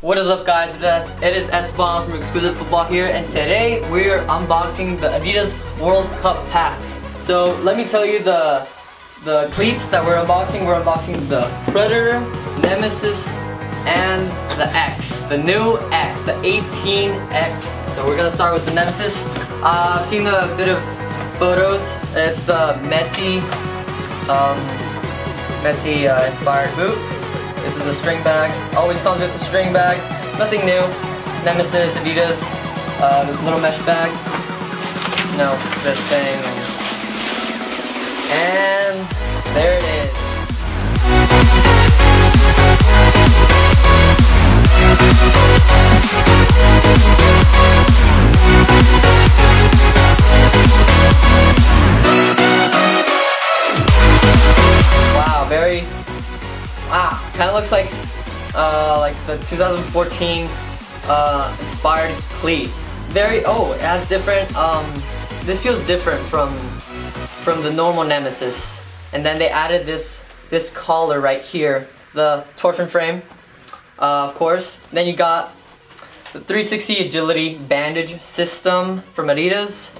What is up, guys? It is S-Bomb from Exquisite Football here, and today we're unboxing the Adidas World Cup pack. So let me tell you the cleats that we're unboxing. We're unboxing the Predator, Nemeziz, and the X, the new X, the 18X. So we're gonna start with the Nemeziz. I've seen a bit of photos. It's the Messi, inspired boot. This is the string bag. Always comes with the string bag. Nothing new. Nemeziz, Adidas, little mesh bag. No, this thing. And there it is. Wow, very. Wow, kind of looks like the 2014 inspired cleat. It has different. This feels different from the normal Nemeziz. And then they added this collar right here, the Torsion Frame, of course. Then you got the 360 Agility bandage system from Adidas.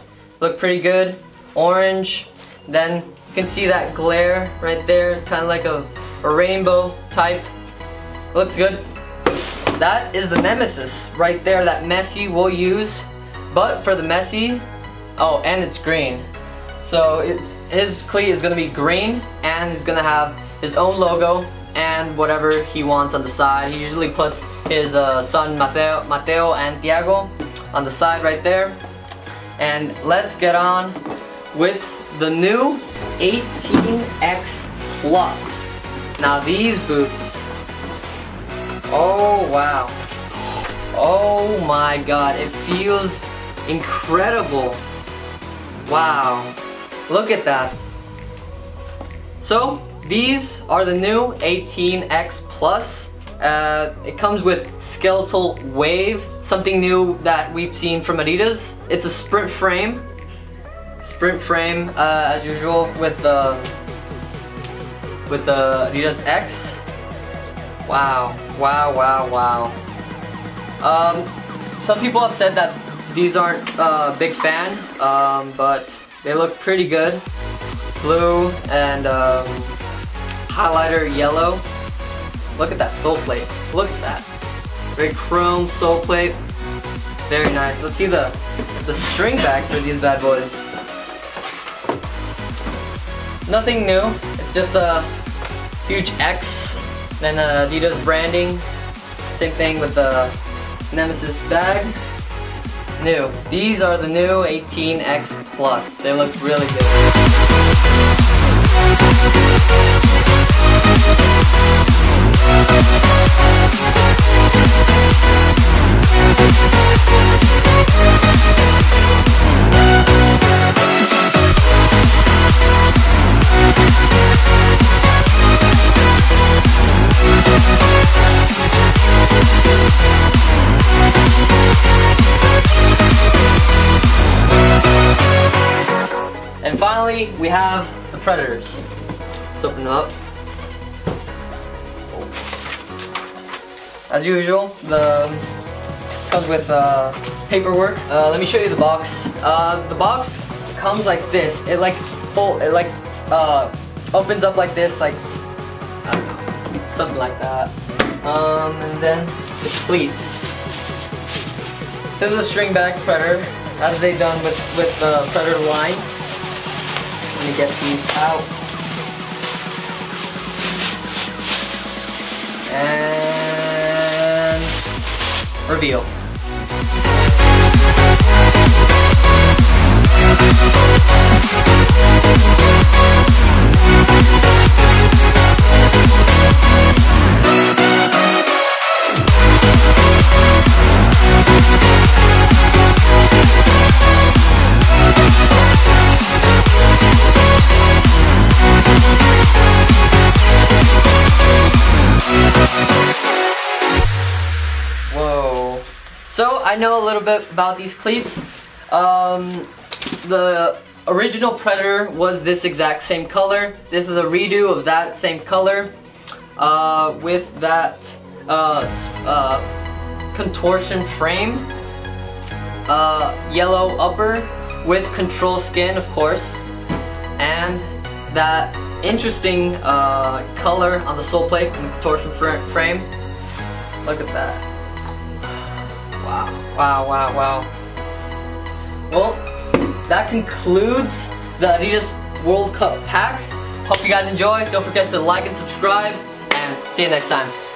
Look pretty good, orange. Then you can see that glare right there. It's kind of like a rainbow type. Looks good. That is the Nemeziz right there that Messi will use, but for the Messi, oh, and it's green. So his cleat is gonna be green, and he's gonna have his own logo and whatever he wants on the side. He usually puts his son Mateo and Tiago on the side right there. And let's get on with the new 18X+. Now these boots, oh wow, oh my god, it feels incredible. Wow, look at that. So these are the new 18X+. It comes with skeletal wave, something new that we've seen from Adidas. It's a sprint frame as usual with the Adidas X. Wow, wow, wow, wow. Some people have said that these aren't a big fan, but they look pretty good. Blue and highlighter yellow. Look at that sole plate. Look at that. Very chrome sole plate. Very nice. Let's see the string bag for these bad boys. Nothing new. It's just a huge X, then Adidas branding. Same thing with the Nemeziz bag. New. These are the new 18X+. They look really good. And finally, we have the Predators. Let's open them up. As usual, comes with paperwork. Let me show you the box. The box comes like this. It opens up like this, like I don't know, something like that. And then the cleats. This is a string bag Predator, as they've done with the Predator line. Let me get these out. And reveal. Whoa. So I know a little bit about these cleats. The original Predator was this exact same color. This is a redo of that same color with that contortion frame, yellow upper with control skin, of course, and that interesting color on the sole plate and the contortion frame. Look at that. Wow, wow, wow, wow. Well, that concludes the Adidas World Cup pack. Hope you guys enjoy. Don't forget to like and subscribe, and see you next time.